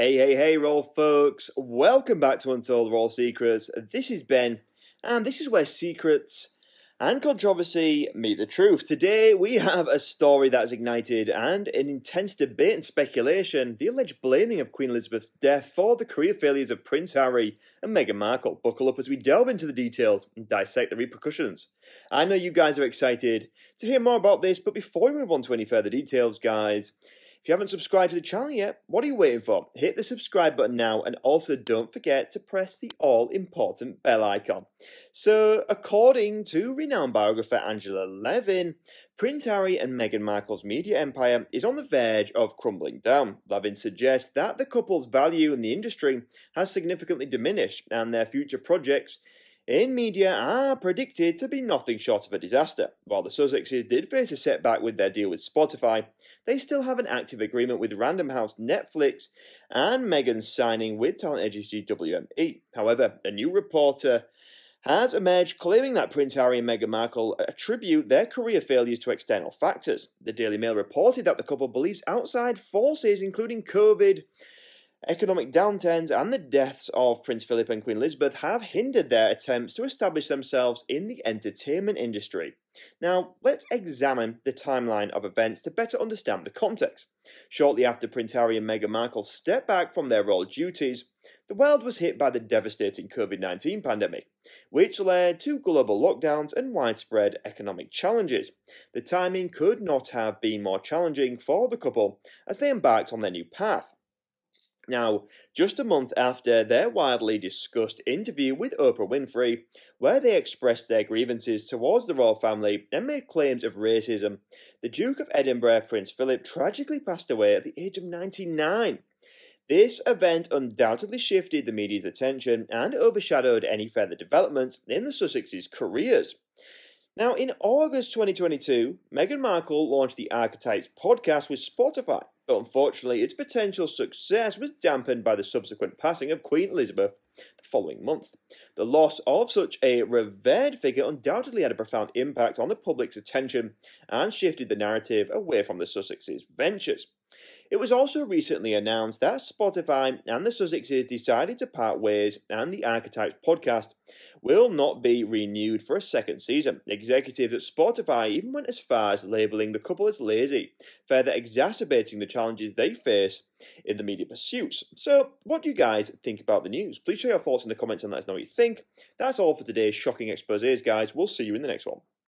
Hey, hey, hey, Royal folks. Welcome back to Untold Royal Secrets. This is Ben, and this is where secrets and controversy meet the truth. Today, we have a story that has ignited an intense debate and speculation, the alleged blaming of Queen Elizabeth's death for the career failures of Prince Harry and Meghan Markle. Buckle up as we delve into the details and dissect the repercussions. I know you guys are excited to hear more about this, but before we move on to any further details, guys, if you haven't subscribed to the channel yet, what are you waiting for? Hit the subscribe button now, and also don't forget to press the all-important bell icon. So, according to renowned biographer Angela Levin, Prince Harry and Meghan Markle's media empire is on the verge of crumbling down. Levin suggests that the couple's value in the industry has significantly diminished, and their future projects in media are predicted to be nothing short of a disaster. While the Sussexes did face a setback with their deal with Spotify, they still have an active agreement with Random House, Netflix, and Meghan's signing with talent agency WME. However, a new reporter has emerged claiming that Prince Harry and Meghan Markle attribute their career failures to external factors. The Daily Mail reported that the couple believes outside forces, including COVID, economic downturns, and the deaths of Prince Philip and Queen Elizabeth, have hindered their attempts to establish themselves in the entertainment industry. Now, let's examine the timeline of events to better understand the context. Shortly after Prince Harry and Meghan Markle stepped back from their royal duties, the world was hit by the devastating COVID-19 pandemic, which led to global lockdowns and widespread economic challenges. The timing could not have been more challenging for the couple as they embarked on their new path. Now, just a month after their widely discussed interview with Oprah Winfrey, where they expressed their grievances towards the royal family and made claims of racism, the Duke of Edinburgh, Prince Philip, tragically passed away at the age of 99. This event undoubtedly shifted the media's attention and overshadowed any further developments in the Sussexes' careers. Now, in August 2022, Meghan Markle launched the Archetypes podcast with Spotify. But unfortunately, its potential success was dampened by the subsequent passing of Queen Elizabeth the following month. The loss of such a revered figure undoubtedly had a profound impact on the public's attention and shifted the narrative away from the Sussexes' ventures. It was also recently announced that Spotify and the Sussexes decided to part ways, and the Archetypes podcast will not be renewed for a second season. Executives at Spotify even went as far as labelling the couple as lazy, further exacerbating the challenges they face in the media pursuits. So, what do you guys think about the news? Please share your thoughts in the comments and let us know what you think. That's all for today's shocking exposés, guys. We'll see you in the next one.